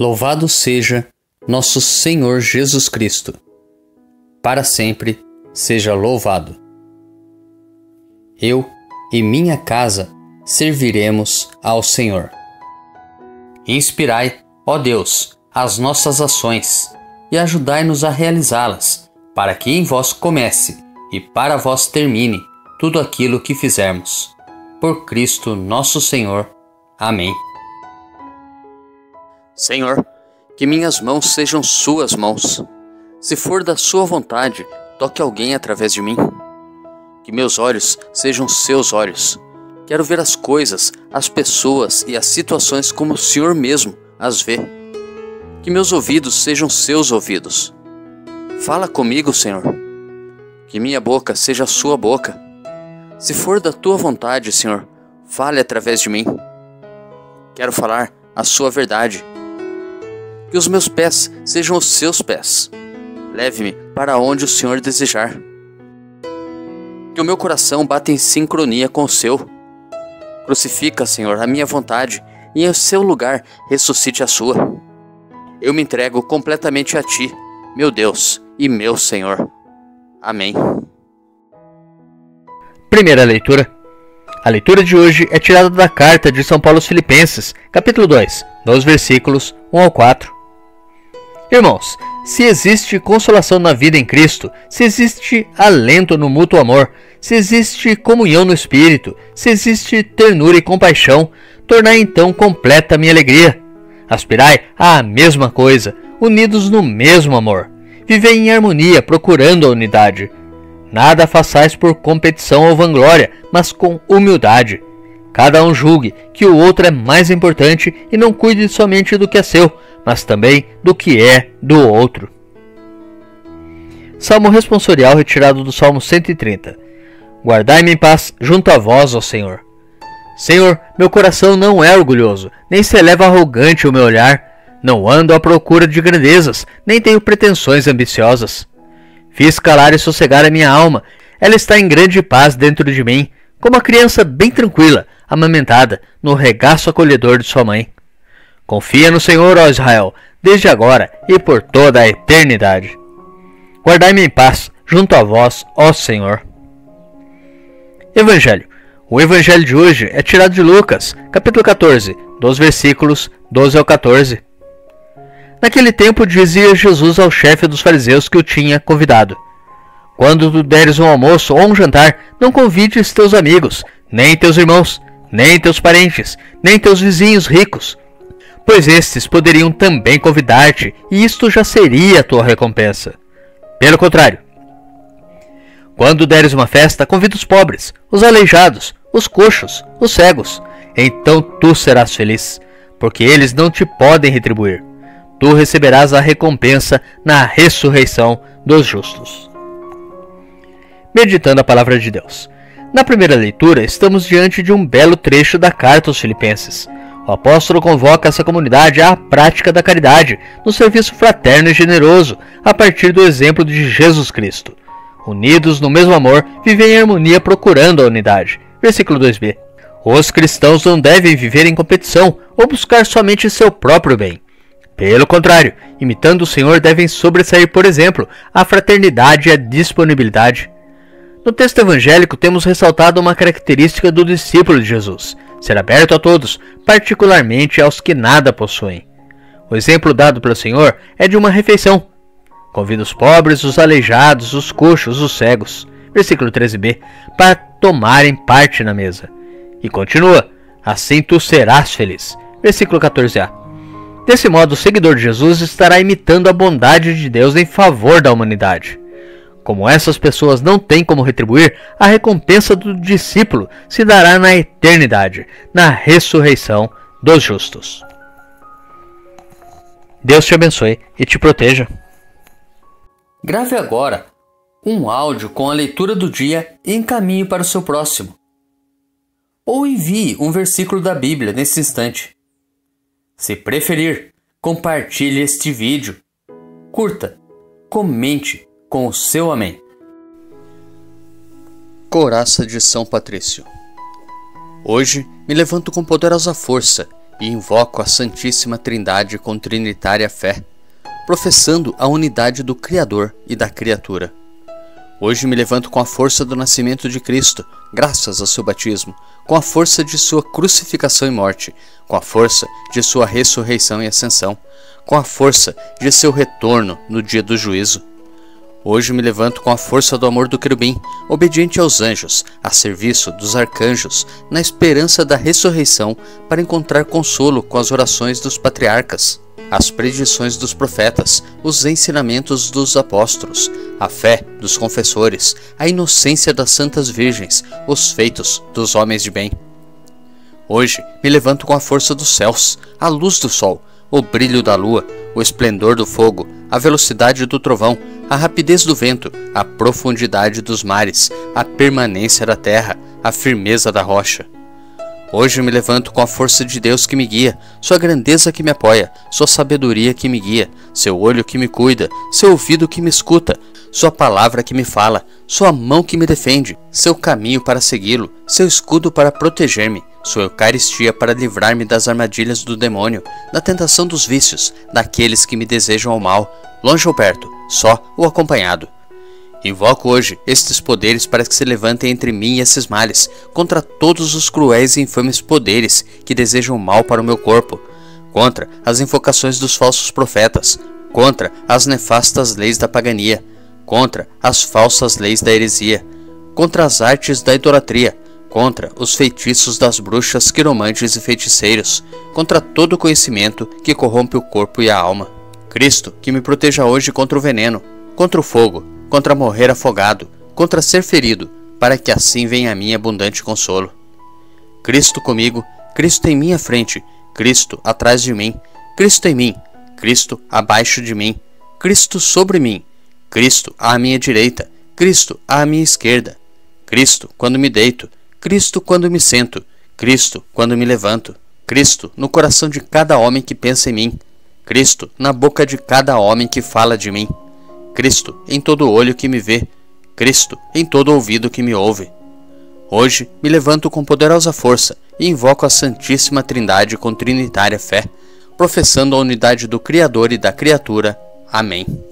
Louvado seja nosso Senhor Jesus Cristo. Para sempre seja louvado. Eu e minha casa serviremos ao Senhor. Inspirai, ó Deus, as nossas ações e ajudai-nos a realizá-las, para que em vós comece e para vós termine tudo aquilo que fizermos. Por Cristo nosso Senhor. Amém. Senhor, que minhas mãos sejam suas mãos. Se for da sua vontade, toque alguém através de mim. Que meus olhos sejam seus olhos. Quero ver as coisas, as pessoas e as situações como o Senhor mesmo as vê. Que meus ouvidos sejam seus ouvidos. Fala comigo, Senhor. Que minha boca seja sua boca. Se for da tua vontade, Senhor, fale através de mim. Quero falar a sua verdade. Que os meus pés sejam os seus pés. Leve-me para onde o Senhor desejar. Que o meu coração bata em sincronia com o seu. Crucifica, Senhor, a minha vontade e em seu lugar ressuscite a sua. Eu me entrego completamente a ti, meu Deus e meu Senhor. Amém. Primeira leitura. A leitura de hoje é tirada da carta de São Paulo aos Filipenses, capítulo 2, nos versículos 1 ao 4. Irmãos, se existe consolação na vida em Cristo, se existe alento no mútuo amor, se existe comunhão no Espírito, se existe ternura e compaixão, tornai então completa a minha alegria. Aspirai à mesma coisa, unidos no mesmo amor. Vivei em harmonia, procurando a unidade. Nada façais por competição ou vanglória, mas com humildade. Cada um julgue que o outro é mais importante e não cuide somente do que é seu, mas também do que é do outro. Salmo responsorial retirado do Salmo 130. Guardai-me em paz junto a vós, ó Senhor. Senhor, meu coração não é orgulhoso, nem se eleva arrogante o meu olhar. Não ando à procura de grandezas, nem tenho pretensões ambiciosas. Fiz calar e sossegar a minha alma. Ela está em grande paz dentro de mim, como a criança bem tranquila, amamentada, no regaço acolhedor de sua mãe. Confia no Senhor, ó Israel, desde agora e por toda a eternidade. Guardai-me em paz junto a vós, ó Senhor. Evangelho. O Evangelho de hoje é tirado de Lucas, capítulo 14, dos versículos 12 ao 14. Naquele tempo dizia Jesus ao chefe dos fariseus que o tinha convidado: Quando tu deres um almoço ou um jantar, não convides teus amigos, nem teus irmãos, nem teus parentes, nem teus vizinhos ricos, pois estes poderiam também convidar-te, e isto já seria a tua recompensa. Pelo contrário, quando deres uma festa, convida os pobres, os aleijados, os coxos, os cegos. Então tu serás feliz, porque eles não te podem retribuir. Tu receberás a recompensa na ressurreição dos justos. Meditando a palavra de Deus. Na primeira leitura, estamos diante de um belo trecho da carta aos Filipenses. O apóstolo convoca essa comunidade à prática da caridade, no serviço fraterno e generoso, a partir do exemplo de Jesus Cristo. Unidos no mesmo amor, vivem em harmonia procurando a unidade. Versículo 2b. Os cristãos não devem viver em competição ou buscar somente seu próprio bem. Pelo contrário, imitando o Senhor devem sobressair, por exemplo, a fraternidade e a disponibilidade. No texto evangélico temos ressaltado uma característica do discípulo de Jesus: ser aberto a todos, particularmente aos que nada possuem. O exemplo dado pelo Senhor é de uma refeição. Convida os pobres, os aleijados, os coxos, os cegos, versículo 13b, para tomarem parte na mesa. E continua: assim tu serás feliz, versículo 14a. Desse modo, o seguidor de Jesus estará imitando a bondade de Deus em favor da humanidade. Como essas pessoas não têm como retribuir, a recompensa do discípulo se dará na eternidade, na ressurreição dos justos. Deus te abençoe e te proteja. Grave agora um áudio com a leitura do dia e encaminhe para o seu próximo. Ou envie um versículo da Bíblia nesse instante. Se preferir, compartilhe este vídeo, curta, comente com o seu amém. Couraça de São Patrício. Hoje me levanto com poderosa força e invoco a Santíssima Trindade com trinitária fé, professando a unidade do Criador e da criatura. Hoje me levanto com a força do nascimento de Cristo, graças ao seu batismo, com a força de sua crucificação e morte, com a força de sua ressurreição e ascensão, com a força de seu retorno no dia do juízo. Hoje me levanto com a força do amor do querubim, obediente aos anjos, a serviço dos arcanjos, na esperança da ressurreição, para encontrar consolo com as orações dos patriarcas, as predições dos profetas, os ensinamentos dos apóstolos, a fé dos confessores, a inocência das santas virgens, os feitos dos homens de bem. Hoje me levanto com a força dos céus, a luz do sol, o brilho da lua, o esplendor do fogo, a velocidade do trovão, a rapidez do vento, a profundidade dos mares, a permanência da terra, a firmeza da rocha. Hoje me levanto com a força de Deus que me guia, sua grandeza que me apoia, sua sabedoria que me guia, seu olho que me cuida, seu ouvido que me escuta, sua palavra que me fala, sua mão que me defende, seu caminho para segui-lo, seu escudo para proteger-me, sua Eucaristia para livrar-me das armadilhas do demônio, da tentação dos vícios, daqueles que me desejam ao mal, longe ou perto, só ou acompanhado. Invoco hoje estes poderes para que se levantem entre mim e esses males, contra todos os cruéis e infames poderes que desejam mal para o meu corpo, contra as invocações dos falsos profetas, contra as nefastas leis da pagania, contra as falsas leis da heresia, contra as artes da idolatria, contra os feitiços das bruxas, quiromantes e feiticeiros, contra todo o conhecimento que corrompe o corpo e a alma. Cristo, que me proteja hoje contra o veneno, contra o fogo, contra morrer afogado, contra ser ferido, para que assim venha a mim abundante consolo. Cristo comigo, Cristo em minha frente, Cristo atrás de mim, Cristo em mim, Cristo abaixo de mim, Cristo sobre mim, Cristo à minha direita, Cristo à minha esquerda, Cristo quando me deito, Cristo quando me sento, Cristo quando me levanto, Cristo no coração de cada homem que pensa em mim, Cristo na boca de cada homem que fala de mim, Cristo em todo olho que me vê, Cristo em todo ouvido que me ouve. Hoje me levanto com poderosa força e invoco a Santíssima Trindade com trinitária fé, professando a unidade do Criador e da criatura. Amém.